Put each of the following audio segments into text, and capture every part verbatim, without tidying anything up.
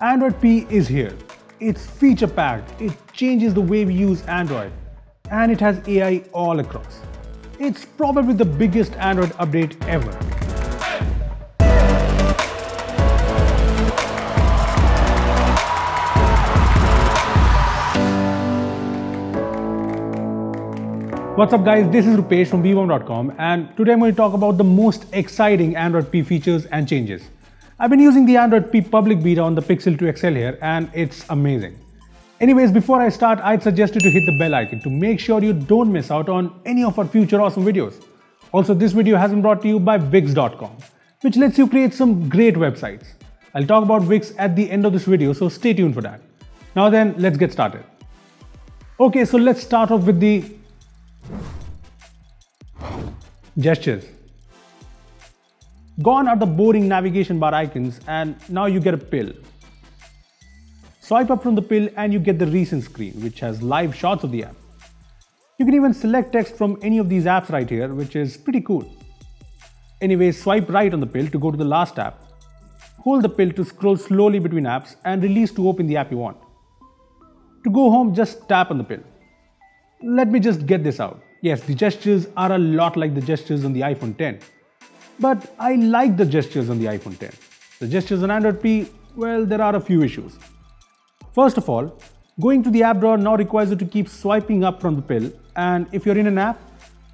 Android P is here. It's feature-packed, it changes the way we use Android, and it has A I all across. It's probably the biggest Android update ever. What's up guys, this is Rupesh from beebom dot com, and today I'm going to talk about the most exciting Android P features and changes. I've been using the Android P public beta on the Pixel two X L here, and it's amazing. Anyways, before I start, I'd suggest you to hit the bell icon to make sure you don't miss out on any of our future awesome videos. Also, this video has been brought to you by Wix dot com, which lets you create some great websites. I'll talk about Wix at the end of this video, so stay tuned for that. Now then, let's get started. Okay, so let's start off with the gestures. Gone are the boring navigation bar icons, and now you get a pill. Swipe up from the pill and you get the recent screen, which has live shots of the app. You can even select text from any of these apps right here, which is pretty cool. Anyway, swipe right on the pill to go to the last app. Hold the pill to scroll slowly between apps and release to open the app you want. To go home, just tap on the pill. Let me just get this out. Yes, the gestures are a lot like the gestures on the iPhone ten. But I like the gestures on the iPhone ten. The gestures on Android P, well, there are a few issues. First of all, going to the app drawer now requires you to keep swiping up from the pill, and if you're in an app,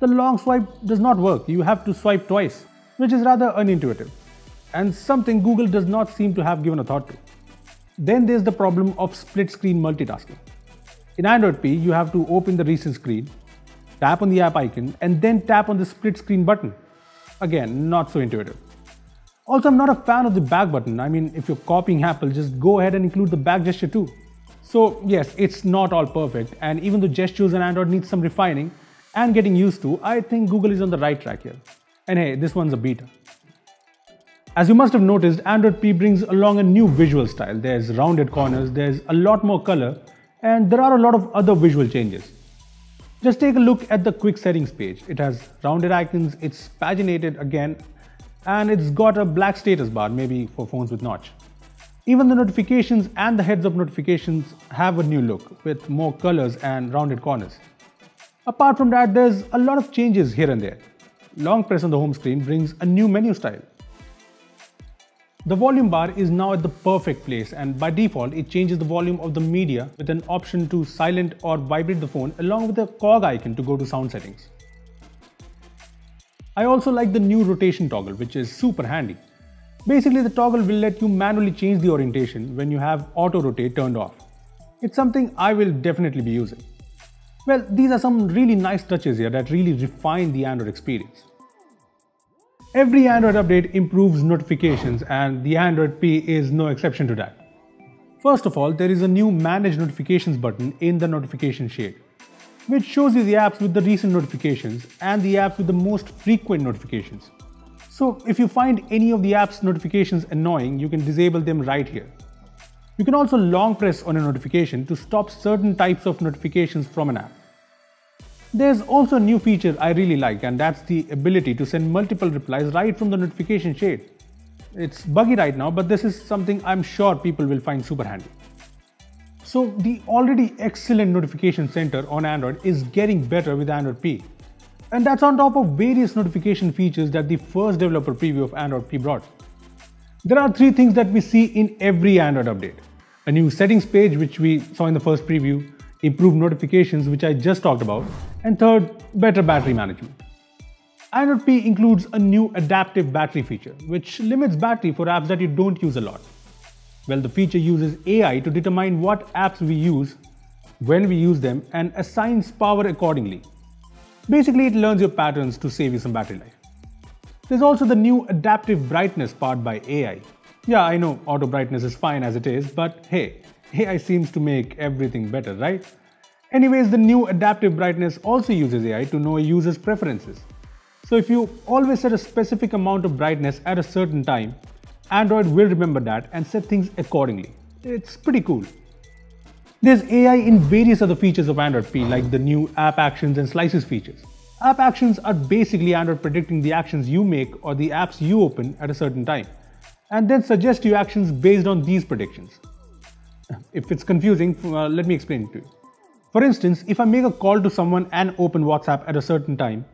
the long swipe does not work. You have to swipe twice, which is rather unintuitive, and something Google does not seem to have given a thought to. Then there's the problem of split-screen multitasking. In Android P, you have to open the recent screen, tap on the app icon, and then tap on the split-screen button. Again, not so intuitive. Also, I'm not a fan of the back button. I mean, if you're copying Apple, just go ahead and include the back gesture too. So yes, it's not all perfect, and even though gestures on Android need some refining and getting used to, I think Google is on the right track here. And hey, this one's a beta. As you must have noticed, Android P brings along a new visual style. There's rounded corners, there's a lot more color, and there are a lot of other visual changes. Just take a look at the quick settings page. It has rounded icons, it's paginated again, and it's got a black status bar, maybe for phones with notch. Even the notifications and the heads-up notifications have a new look with more colors and rounded corners. Apart from that, there's a lot of changes here and there. Long press on the home screen brings a new menu style. The volume bar is now at the perfect place, and by default it changes the volume of the media with an option to silent or vibrate the phone along with a cog icon to go to sound settings. I also like the new rotation toggle, which is super handy. Basically, the toggle will let you manually change the orientation when you have auto-rotate turned off. It's something I will definitely be using. Well, these are some really nice touches here that really refine the Android experience. Every Android update improves notifications, and the Android P is no exception to that. First of all, there is a new Manage Notifications button in the notification shade, which shows you the apps with the recent notifications and the apps with the most frequent notifications. So if you find any of the app's notifications annoying, you can disable them right here. You can also long press on a notification to stop certain types of notifications from an app. There's also a new feature I really like, and that's the ability to send multiple replies right from the notification shade. It's buggy right now, but this is something I'm sure people will find super handy. So the already excellent notification center on Android is getting better with Android P. And that's on top of various notification features that the first developer preview of Android P brought. There are three things that we see in every Android update. A new settings page, which we saw in the first preview, improved notifications, which I just talked about, and third, better battery management. Android P includes a new adaptive battery feature, which limits battery for apps that you don't use a lot. Well, the feature uses A I to determine what apps we use, when we use them, and assigns power accordingly. Basically, it learns your patterns to save you some battery life. There's also the new adaptive brightness powered by A I. Yeah, I know auto brightness is fine as it is, but hey, A I seems to make everything better, right? Anyways, the new adaptive brightness also uses A I to know a user's preferences. So if you always set a specific amount of brightness at a certain time, Android will remember that and set things accordingly. It's pretty cool. There's A I in various other features of Android P, like the new App Actions and Slices features. App Actions are basically Android predicting the actions you make or the apps you open at a certain time, and then suggest you actions based on these predictions. If it's confusing, uh, let me explain it to you. For instance, if I make a call to someone and open WhatsApp at a certain time,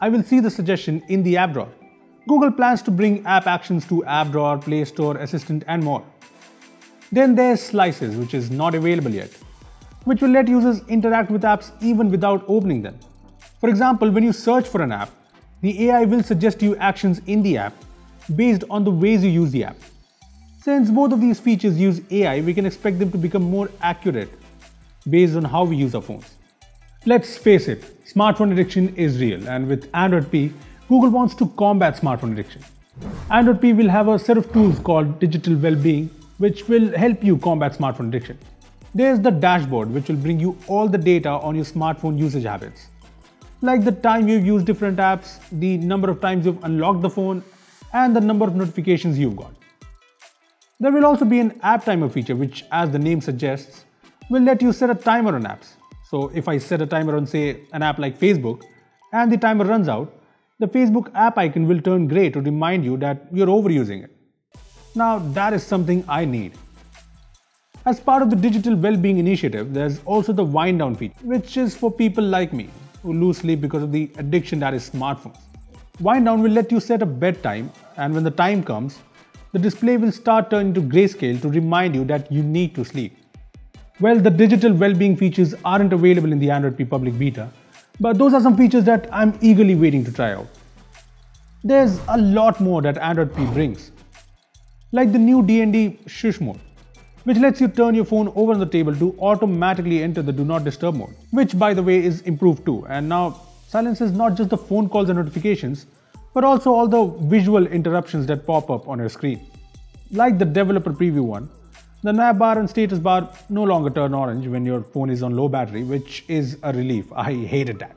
I will see the suggestion in the app drawer. Google plans to bring app actions to app drawer, Play Store, Assistant and more. Then there's Slices, which is not available yet, which will let users interact with apps even without opening them. For example, when you search for an app, the A I will suggest you actions in the app based on the ways you use the app. Since both of these features use A I, we can expect them to become more accurate based on how we use our phones. Let's face it, smartphone addiction is real, and with Android P, Google wants to combat smartphone addiction. Android P will have a set of tools called digital well-being, which will help you combat smartphone addiction. There's the dashboard, which will bring you all the data on your smartphone usage habits, like the time you've used different apps, the number of times you've unlocked the phone, and the number of notifications you've got. There will also be an app timer feature, which, as the name suggests, will let you set a timer on apps. So if I set a timer on, say, an app like Facebook, and the timer runs out, the Facebook app icon will turn grey to remind you that you're overusing it. Now that is something I need. As part of the digital well-being initiative, there's also the wind down feature, which is for people like me who lose sleep because of the addiction that is smartphones. Wind down will let you set a bedtime, and when the time comes, the display will start turning to grayscale to remind you that you need to sleep. Well, the digital well-being features aren't available in the Android P public beta, but those are some features that I'm eagerly waiting to try out. There's a lot more that Android P brings, like the new D and D Shush mode, which lets you turn your phone over on the table to automatically enter the Do Not Disturb mode, which, by the way, is improved too, and now silences not just the phone calls and notifications, but also all the visual interruptions that pop up on your screen. Like the developer preview one, the nav bar and status bar no longer turn orange when your phone is on low battery, which is a relief. I hated that.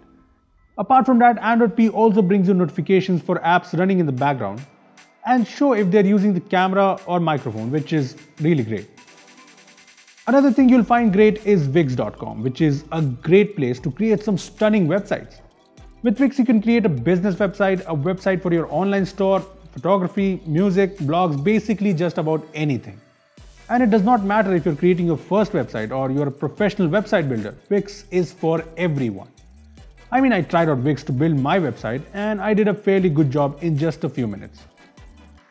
Apart from that, Android P also brings you notifications for apps running in the background and show if they're using the camera or microphone, which is really great. Another thing you'll find great is Wix dot com, which is a great place to create some stunning websites. With Wix, you can create a business website, a website for your online store, photography, music, blogs, basically just about anything. And it does not matter if you're creating your first website or you're a professional website builder, Wix is for everyone. I mean, I tried out Wix to build my website and I did a fairly good job in just a few minutes.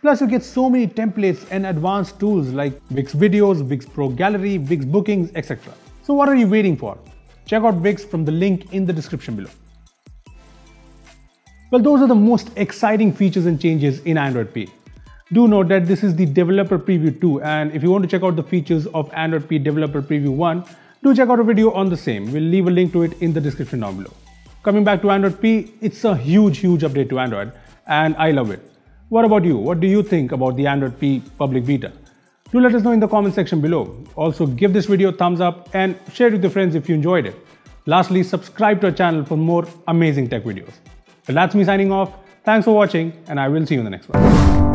Plus, you get so many templates and advanced tools like Wix Videos, Wix Pro Gallery, Wix Bookings, et cetera. So what are you waiting for? Check out Wix from the link in the description below. Well, those are the most exciting features and changes in Android P. Do note that this is the Developer Preview two, and if you want to check out the features of Android P Developer Preview one, do check out a video on the same. We'll leave a link to it in the description down below. Coming back to Android P, it's a huge, huge update to Android, and I love it. What about you? What do you think about the Android P public beta? Do let us know in the comment section below. Also, give this video a thumbs up and share it with your friends if you enjoyed it. Lastly, subscribe to our channel for more amazing tech videos. Well, that's me signing off. Thanks for watching, and I will see you in the next one.